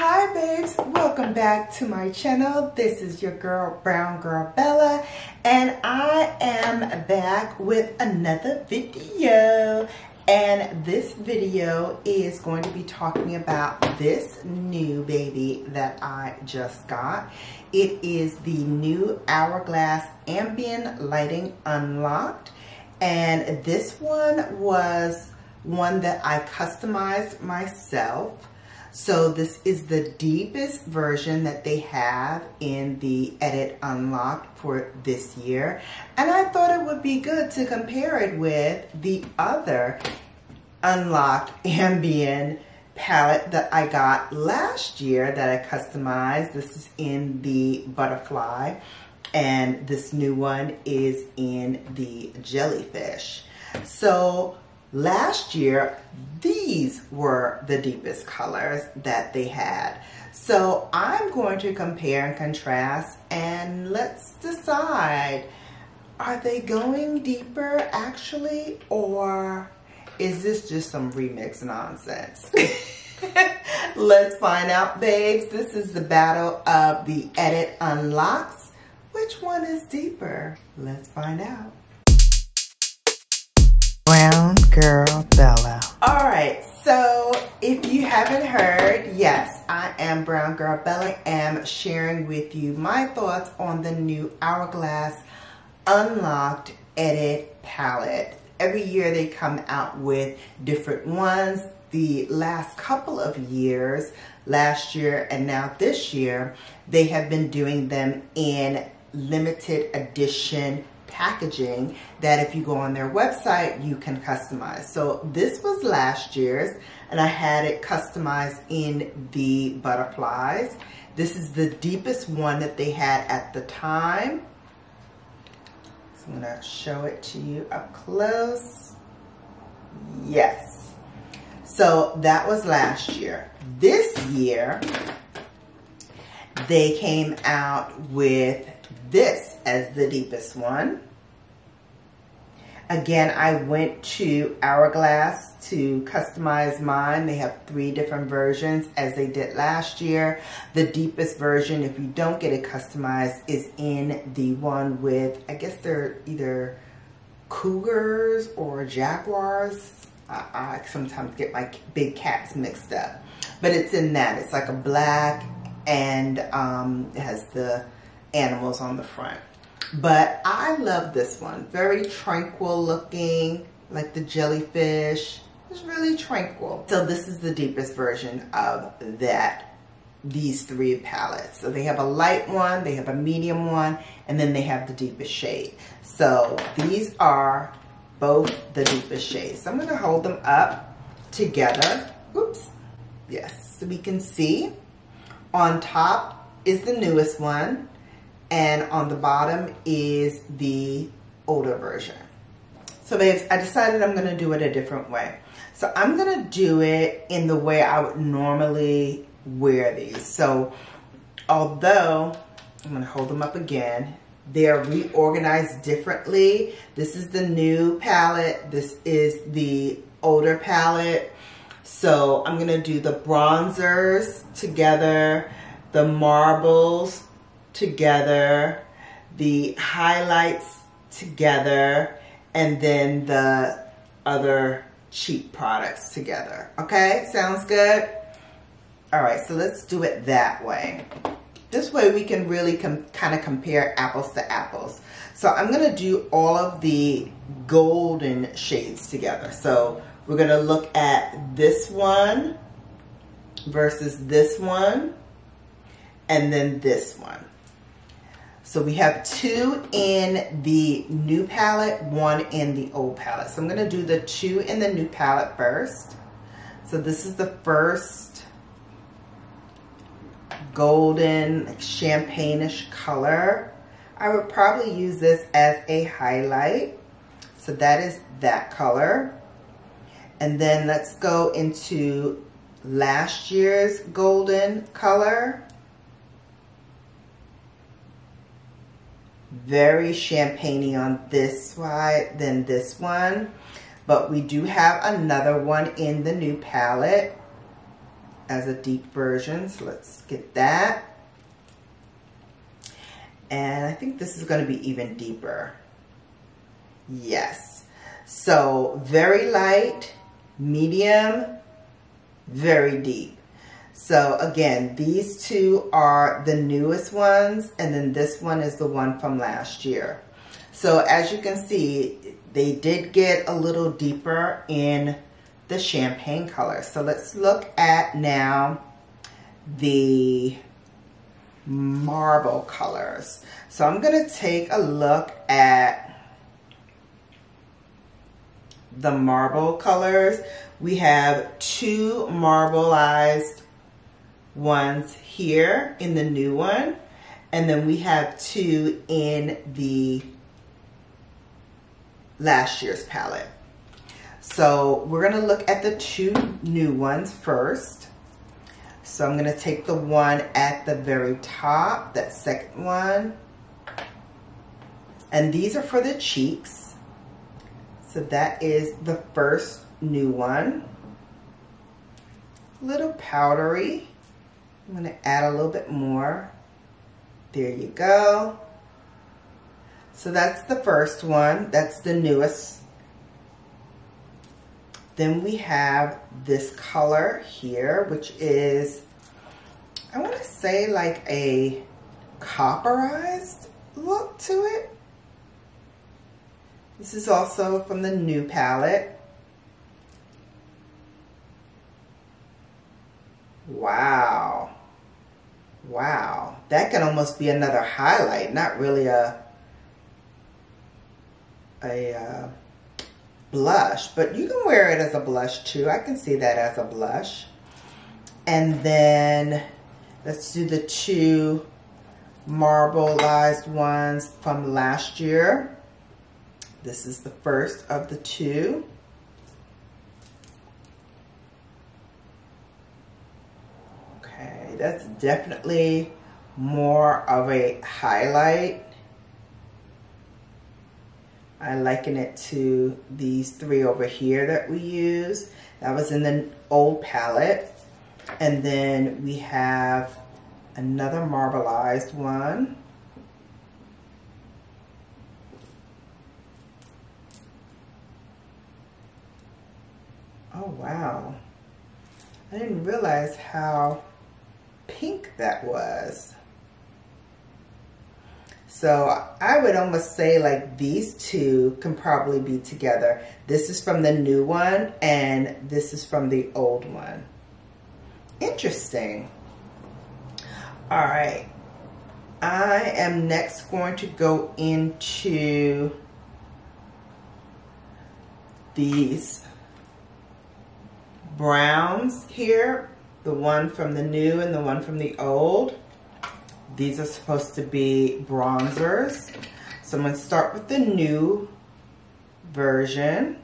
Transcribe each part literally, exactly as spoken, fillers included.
Hi babes, welcome back to my channel. This is your girl Brown Girl Bella, and I am back with another video. And this video is going to be talking about this new baby that I just got. It is the new Hourglass Ambient Lighting Unlocked, and this one was one that I customized myself. So this is the deepest version that they have in the Edit Unlocked for this year. And I thought it would be good to compare it with the other Unlocked Ambient palette that I got last year that I customized. This is in the Butterfly, and this new one is in the Jellyfish. So last year, these were the deepest colors that they had. So I'm going to compare and contrast, and let's decide, are they going deeper actually, or is this just some remix nonsense? Let's find out, babes. This is the battle of the Edit Unlocks. Which one is deeper? Let's find out. Brown Girl Bella. All right, so if you haven't heard, yes, I am Brown Girl Bella. I am sharing with you my thoughts on the new Hourglass Unlocked Edit palette. Every year they come out with different ones. The last couple of years, last year and now this year, they have been doing them in limited edition packaging that if you go on their website you can customize. So this was last year's, and I had it customized in the Butterflies. This is the deepest one that they had at the time, so I'm gonna show it to you up close. Yes, so that was last year. This year they came out with this as the deepest one. Again, I went to Hourglass to customize mine. They have three different versions as they did last year. The deepest version, if you don't get it customized, is in the one with, I guess they're either cougars or jaguars. I, I sometimes get my big cats mixed up. But it's in that. It's like a black, and um, it has the animals on the front. But I love this one. Very tranquil looking, like the jellyfish. It's really tranquil. So this is the deepest version of that, these three palettes. So they have a light one, they have a medium one, and then they have the deepest shade. So these are both the deepest shades. So I'm gonna hold them up together. Oops. Yes, so we can see on top is the newest one, and on the bottom is the older version. So babes, I decided I'm gonna do it a different way. So I'm gonna do it in the way I would normally wear these. So although, I'm gonna hold them up again, they're reorganized differently. This is the new palette, this is the older palette. So I'm gonna do the bronzers together, the marbles together, the highlights together, and then the other cheek products together. Okay, sounds good? All right, so let's do it that way. This way we can really kind of compare apples to apples. So I'm gonna do all of the golden shades together. So we're gonna look at this one versus this one, and then this one. So we have two in the new palette, one in the old palette. So I'm gonna do the two in the new palette first. So this is the first golden, like champagne-ish color. I would probably use this as a highlight. So that is that color. And then let's go into last year's golden color. Very champagne-y on this side than this one, but we do have another one in the new palette. as a deep version. So let's get that. And I think this is going to be even deeper. Yes. So very light, medium, very deep. So again, these two are the newest ones, and then this one is the one from last year. So as you can see, they did get a little deeper in the champagne color. So let's look at now the marble colors. So I'm going to take a look at the marble colors. We have two marbleized ones here in the new one, and then we have two in the last year's palette. So we're going to look at the two new ones first. So I'm going to take the one at the very top, that second one. And these are for the cheeks. So that is the first new one. A little powdery. I'm going to add a little bit more. There you go. So that's the first one. That's the newest. Then we have this color here, which is, I want to say, like a copperized look to it. This is also from the new palette. Wow. Wow. That can almost be another highlight, not really a a uh, blush, but you can wear it as a blush too. I can see that as a blush. And then let's do the two marbleized ones from last year. This is the first of the two. Okay, that's definitely more of a highlight. I liken it to these three over here that we use. That was in the old palette. And then we have another marbleized one. Oh, wow. I didn't realize how pink that was. So I would almost say like these two can probably be together. This is from the new one and this is from the old one. Interesting. All right. I am next going to go into these browns here. The one from the new and the one from the old. These are supposed to be bronzers. So I'm going to start with the new version.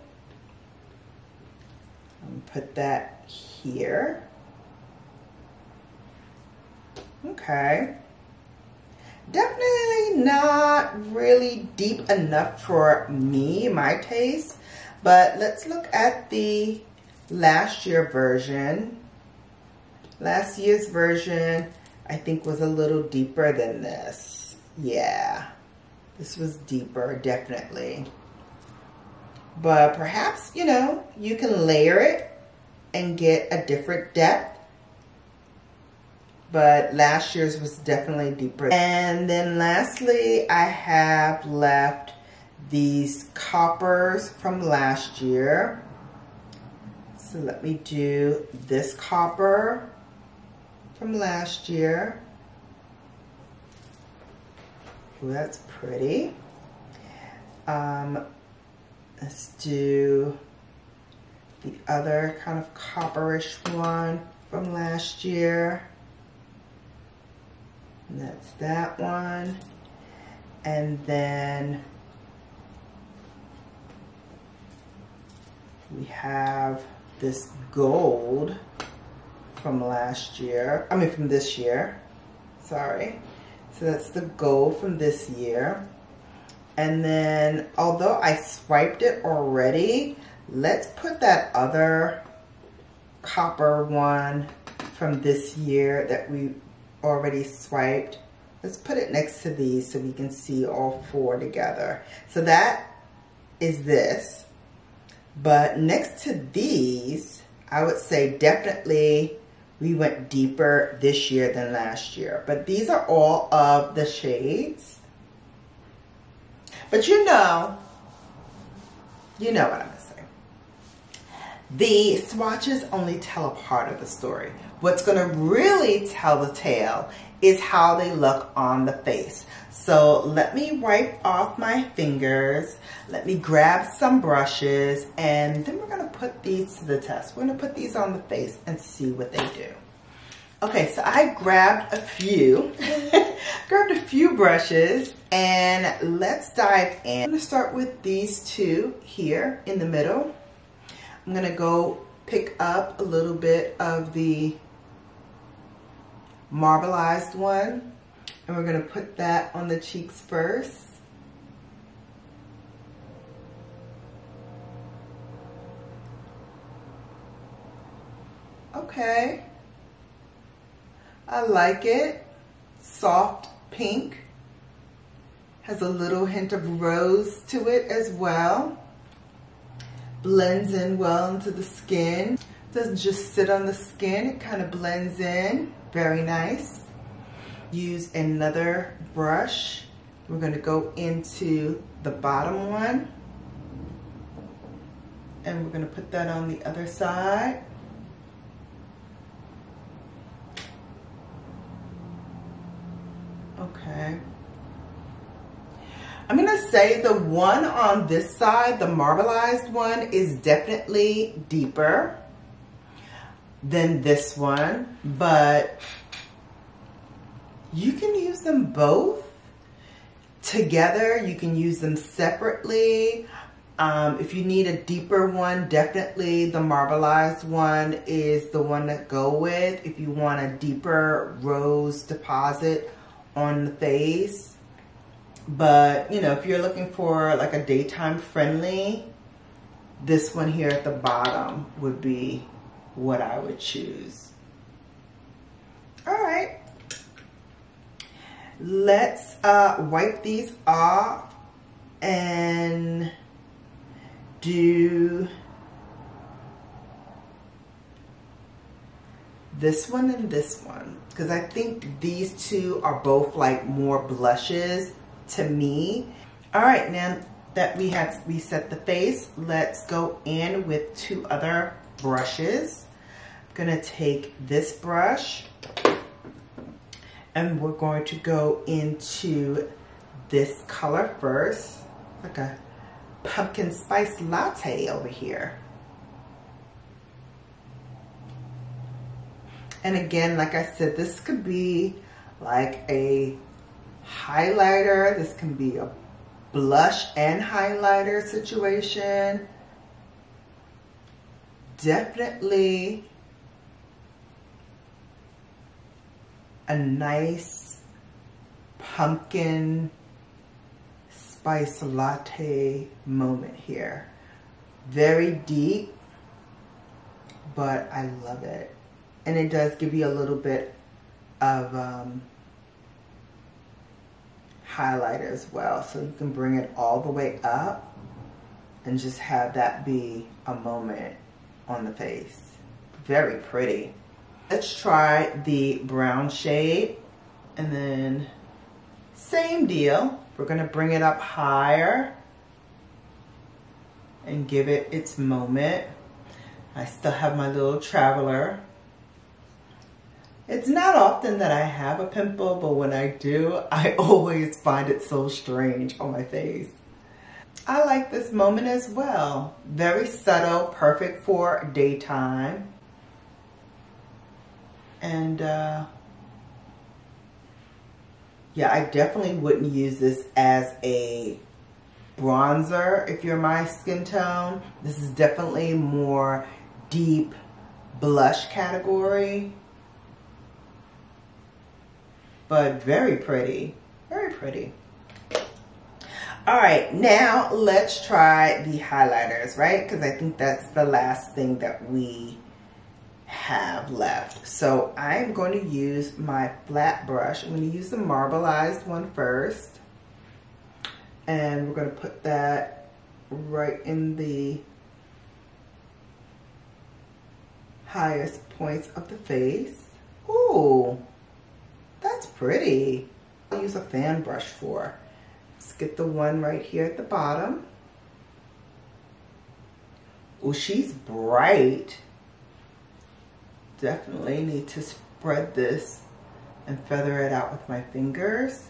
And put that here. Okay. Definitely not really deep enough for me, my taste. But let's look at the last year version. Last year's version, I think, was a little deeper than this. Yeah, this was deeper, definitely. But perhaps, you know, you can layer it and get a different depth. But last year's was definitely deeper. And then lastly, I have left these coppers from last year. So let me do this copper from last year. Ooh, that's pretty. Um, let's do the other kind of copperish one from last year. And that's that one. And then we have this gold from last year, I mean from this year, sorry. So that's the gold from this year. And then, although I swiped it already, let's put that other copper one from this year that we already swiped. Let's put it next to these so we can see all four together. So that is this. But next to these, I would say definitely we went deeper this year than last year. But these are all of the shades. But you know, you know what I'm gonna say. The swatches only tell a part of the story. What's gonna really tell the tale is how they look on the face. So let me wipe off my fingers. Let me grab some brushes, and then we're gonna put these to the test. We're gonna put these on the face and see what they do. Okay, so I grabbed a few, grabbed a few brushes, and let's dive in. I'm gonna start with these two here in the middle. I'm gonna go pick up a little bit of the marbleized one, and we're gonna put that on the cheeks first. Okay. I like it. Soft pink. Has a little hint of rose to it as well. Blends in well into the skin. Doesn't just sit on the skin. It kind of blends in. Very nice. Use another brush. We're going to go into the bottom one. And we're going to put that on the other side. Okay. I'm going to say the one on this side, the marbleized one, is definitely deeper than this one, but you can use them both together. You can use them separately. Um, if you need a deeper one, definitely the marbleized one is the one to go with. If you want a deeper rose deposit on the face. But you know, if you're looking for like a daytime friendly, this one here at the bottom would be what I would choose. All right, let's uh, wipe these off and do this one and this one, because I think these two are both like more blushes to me. All right, now that we have reset the face, let's go in with two other brushes. I'm gonna take this brush and we're going to go into this color first. It's like a pumpkin spice latte over here. And again, like I said, this could be like a highlighter. This can be a blush and highlighter situation. Definitely a nice pumpkin spice latte moment here. Very deep, but I love it. And it does give you a little bit of um, highlighter as well. So you can bring it all the way up and just have that be a moment on the face. Very pretty. Let's try the brown shade. And then same deal. We're going to bring it up higher and give it its moment. I still have my little traveler. It's not often that I have a pimple, but when I do, I always find it so strange on my face. I like this moment as well. Very subtle, perfect for daytime. And uh, yeah, I definitely wouldn't use this as a bronzer if you're my skin tone. This is definitely more deep blush category. But very pretty, very pretty. All right, now let's try the highlighters, right? Because I think that's the last thing that we have left. So I'm going to use my flat brush. I'm going to use the marbleized one first. And we're going to put that right in the highest points of the face. Ooh, that's pretty. I'll use a fan brush for. Let's get the one right here at the bottom. Ooh, she's bright. Definitely need to spread this and feather it out with my fingers.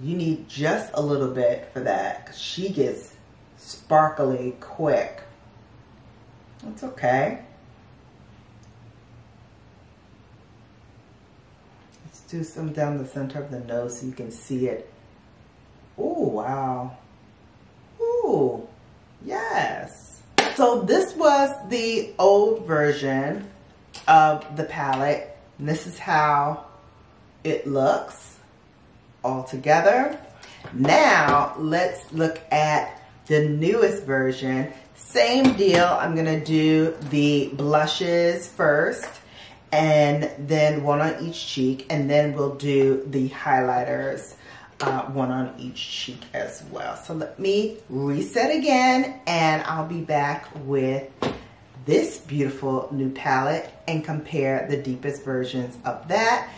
You need just a little bit for that, 'cause she gets sparkly quick. That's okay. Let's do some down the center of the nose so you can see it. Oh, wow. Ooh, yes. So this was the old version of the palette. And this is how it looks all together. Now let's look at the newest version. Same deal, I'm gonna do the blushes first and then one on each cheek, and then we'll do the highlighters, uh, one on each cheek as well. So let me reset again and I'll be back with this beautiful new palette and compare the deepest versions of that.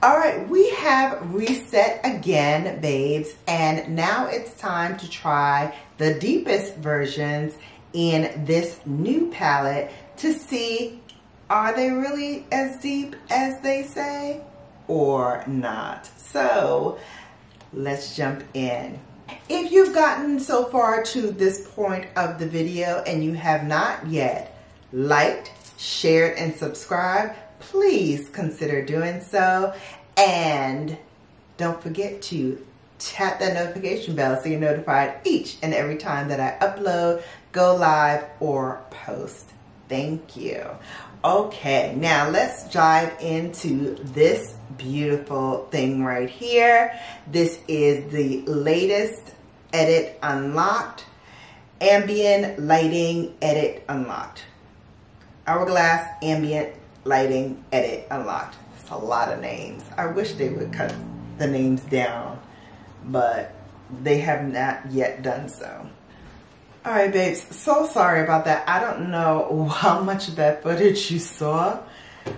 All right, we have reset again, babes, and now it's time to try the deepest versions in this new palette to see, are they really as deep as they say or not? So let's jump in. If you've gotten so far to this point of the video and you have not yet liked, shared, and subscribed, please consider doing so, and don't forget to tap that notification bell so you're notified each and every time that I upload, go live, or post. Thank you. Okay, now let's dive into this beautiful thing right here. This is the latest Edit Unlocked, Ambient Lighting Edit Unlocked, Hourglass Ambient Lighting Edit Unlocked. It's a lot of names. I wish they would cut the names down, but they have not yet done so. All right, babes, so sorry about that. I don't know how much of that footage you saw.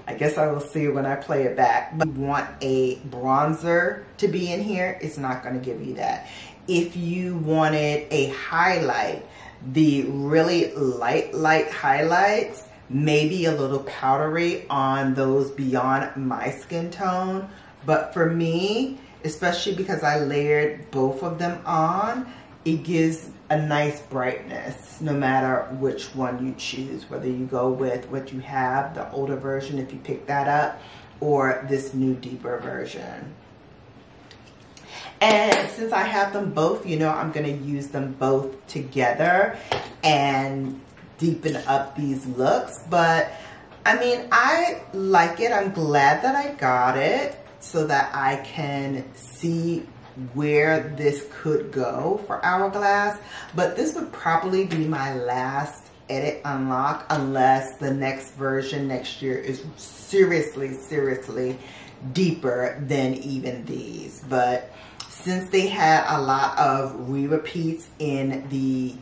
I guess I will see when I play it back. But if you want a bronzer to be in here, it's not going to give you that. If you wanted a highlight, the really light, light highlights, maybe a little powdery on those beyond my skin tone. But for me, especially because I layered both of them on, it gives a nice brightness no matter which one you choose, whether you go with what you have, the older version if you pick that up, or this new deeper version. And since I have them both, you know, I'm going to use them both together and deepen up these looks. But I mean, I like it. I'm glad that I got it so that I can see where this could go for Hourglass. But this would probably be my last edit unlock unless the next version next year is seriously, seriously deeper than even these. But since they had a lot of re-repeats in the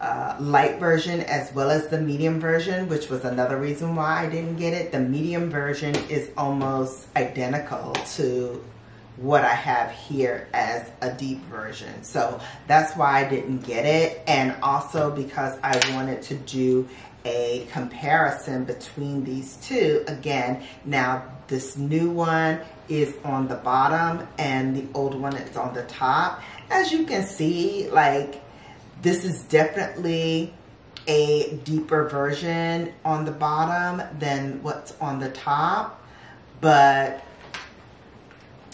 Uh, light version as well as the medium version, which was another reason why I didn't get it. The medium version is almost identical to what I have here as a deep version. So that's why I didn't get it. And also because I wanted to do a comparison between these two. Again, now this new one is on the bottom and the old one is on the top. As you can see, like, this is definitely a deeper version on the bottom than what's on the top. But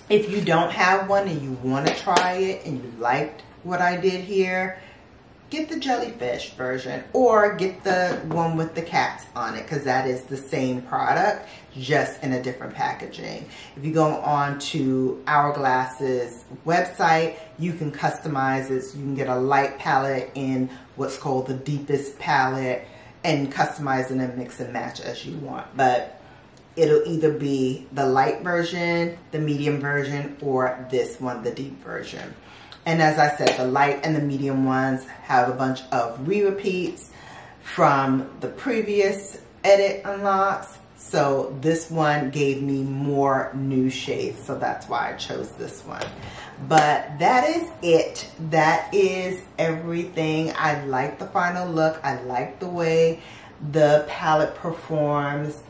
if you don't have one and you want to try it and you liked what I did here, get the jellyfish version or get the one with the cats on it, because that is the same product, just in a different packaging. If you go on to Hourglass's website, you can customize it. So you can get a light palette in what's called the deepest palette and customize it and mix and match as you want. But it'll either be the light version, the medium version, or this one, the deep version. And as I said, the light and the medium ones have a bunch of re-repeats from the previous edit unlocks. So this one gave me more new shades. So that's why I chose this one. But that is it. That is everything. I like the final look. I like the way the palette performs.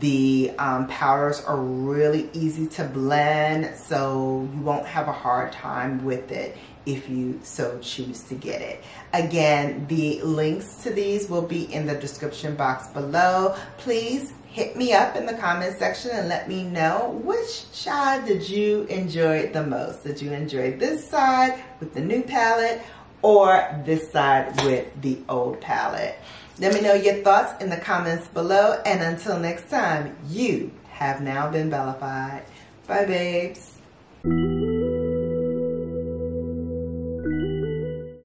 The um, powders are really easy to blend, so you won't have a hard time with it if you so choose to get it. Again, the links to these will be in the description box below. Please hit me up in the comment section and let me know which side did you enjoy the most. Did you enjoy this side with the new palette or this side with the old palette? Let me know your thoughts in the comments below. And until next time, you have now been bellified. Bye, babes.